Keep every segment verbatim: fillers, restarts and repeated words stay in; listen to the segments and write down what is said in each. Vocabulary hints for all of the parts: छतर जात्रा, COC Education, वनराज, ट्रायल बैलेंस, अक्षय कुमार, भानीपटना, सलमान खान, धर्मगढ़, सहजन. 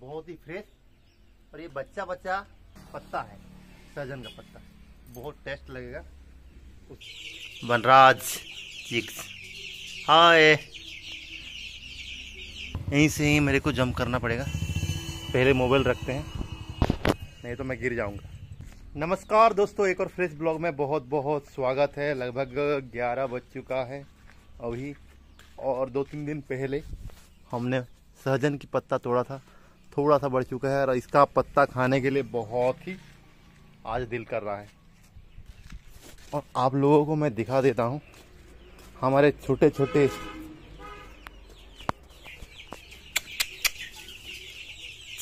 बहुत ही फ्रेश और ये बच्चा बच्चा पत्ता है, सहजन का पत्ता, बहुत टेस्ट लगेगा। वनराज chicks, hi. यहीं से ही मेरे को जंप करना पड़ेगा, पहले मोबाइल रखते हैं नहीं तो मैं गिर जाऊंगा। नमस्कार दोस्तों, एक और फ्रेश ब्लॉग में बहुत बहुत स्वागत है। लगभग ग्यारह बज चुका है अभी, और दो तीन दिन पहले हमने सहजन की पत्ता तोड़ा था, थोड़ा सा बढ़ चुका है और इसका पत्ता खाने के लिए बहुत ही आज दिल कर रहा है। और आप लोगों को मैं दिखा देता हूँ हमारे छोटे छोटे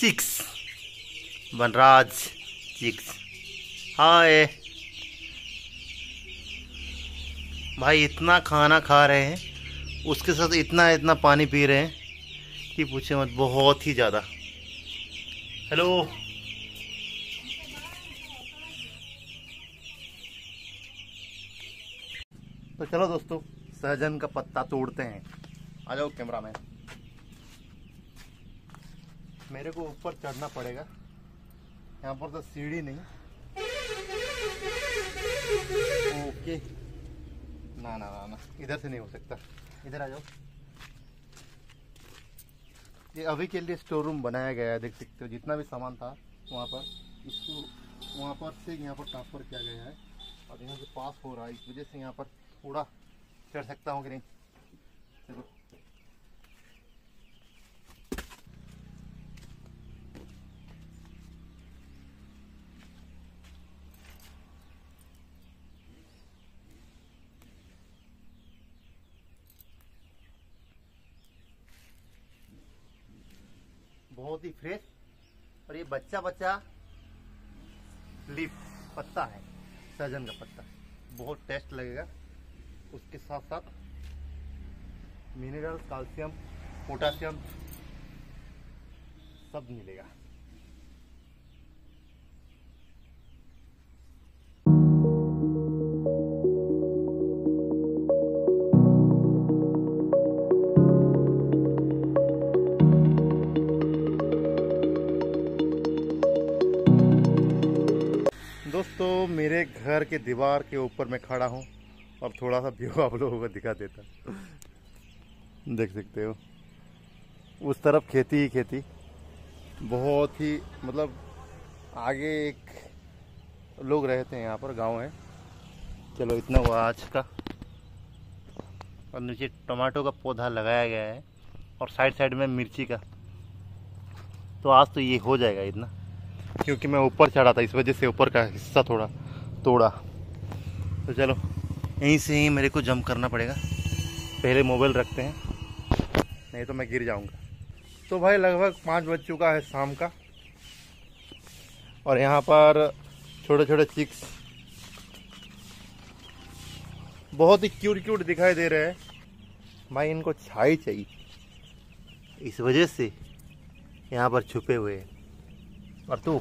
चिक्स, वनराज चिक्स, हाय भाई। इतना खाना खा रहे हैं, उसके साथ इतना इतना पानी पी रहे हैं कि पूछे मत, बहुत ही ज़्यादा। हेलो, तो चलो दोस्तों सहजन का पत्ता तोड़ते हैं। आ जाओ कैमरा मैन, मेरे को ऊपर चढ़ना पड़ेगा, यहाँ पर तो सीढ़ी नहीं। ओके, ना ना ना ना, इधर से नहीं हो सकता, इधर आ जाओ। ये अभी के लिए स्टोर रूम बनाया गया है, देख सकते हो, जितना भी सामान था वहाँ पर, इसको वहाँ पर से यहाँ पर ट्रांसफर किया गया है और यहाँ से पास हो रहा है, इस वजह से यहाँ पर थोड़ा चढ़ सकता हूँ कि नहीं। चलो बहुत ही फ्रेश और ये बच्चा बच्चा लीफ पत्ता है, सहजन का पत्ता, बहुत टेस्ट लगेगा। उसके साथ साथ मिनरल, कैल्शियम, पोटाशियम सब मिलेगा। दोस्तों मेरे घर के दीवार के ऊपर मैं खड़ा हूँ और थोड़ा सा व्यू आप लोगों को दिखा देता, देख सकते हो। उस तरफ खेती ही खेती, बहुत ही मतलब आगे एक लोग रहते हैं यहाँ पर, गांव है। चलो इतना हुआ आज का। और नीचे टमाटो का पौधा लगाया गया है और साइड साइड में मिर्ची का, तो आज तो ये हो जाएगा इतना, क्योंकि मैं ऊपर चढ़ा था, इस वजह से ऊपर का हिस्सा थोड़ा तोड़ा। तो चलो यहीं से ही मेरे को जंप करना पड़ेगा, पहले मोबाइल रखते हैं नहीं तो मैं गिर जाऊंगा। तो भाई लगभग पाँच बज चुका है शाम का, और यहाँ पर छोटे छोटे चिक्स बहुत ही क्यूट क्यूट दिखाई दे रहे हैं। भाई इनको छाई चाहिए, इस वजह से यहाँ पर छुपे हुए हैं। और तू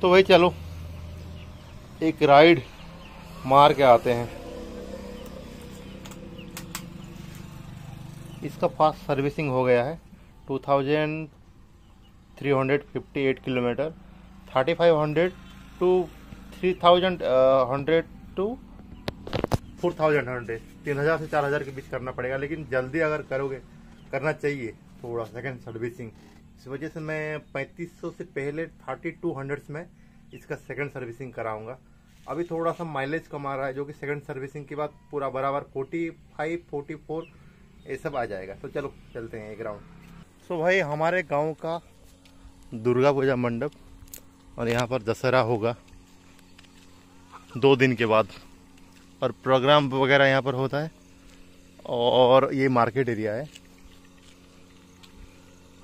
तो भाई चलो एक राइड मार के आते हैं। इसका फास्ट सर्विसिंग हो गया है, two thousand three hundred fifty eight kilometre, thirty five hundred two three thousand hundred two four thousand hundred, तीन हज़ार से चार हज़ार के बीच करना पड़ेगा। लेकिन जल्दी अगर करोगे, करना चाहिए थोड़ा सेकंड सर्विसिंग, इस वजह से मैं पैंतीस सौ से पहले थर्टी टू हंड्रेड्स में इसका सेकंड सर्विसिंग कराऊंगा। अभी थोड़ा सा माइलेज कमा रहा है, जो कि सेकंड सर्विसिंग के बाद पूरा बराबर फोर्टी फाइव फोर्टी फोर ये सब आ जाएगा। तो चलो चलते हैं एक राउंड। सो भाई हमारे गाँव का दुर्गा पूजा मंडप, और यहाँ पर दशहरा होगा दो दिन के बाद, और प्रोग्राम वगैरह यहाँ पर होता है। और ये मार्केट एरिया है,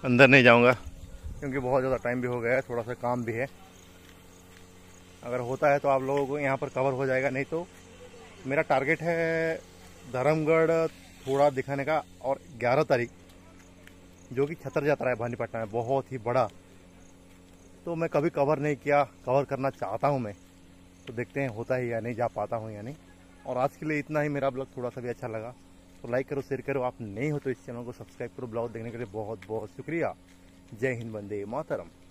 अंदर नहीं जाऊँगा क्योंकि बहुत ज़्यादा टाइम भी हो गया है, थोड़ा सा काम भी है। अगर होता है तो आप लोगों को यहाँ पर कवर हो जाएगा, नहीं तो मेरा टारगेट है धर्मगढ़ थोड़ा दिखाने का। और ग्यारह तारीख जो कि छतर जात्रा है भानीपटना में, बहुत ही बड़ा, तो मैं कभी कवर नहीं किया, कवर करना चाहता हूँ मैं। तो देखते हैं होता है या नहीं, जा पाता हूँ या नहीं। और आज के लिए इतना ही। मेरा ब्लॉग थोड़ा सा भी अच्छा लगा तो लाइक करो, शेयर करो। आप नए हो तो इस चैनल को सब्सक्राइब करो। ब्लॉग देखने के लिए बहुत बहुत शुक्रिया। जय हिंद, वंदे मातरम।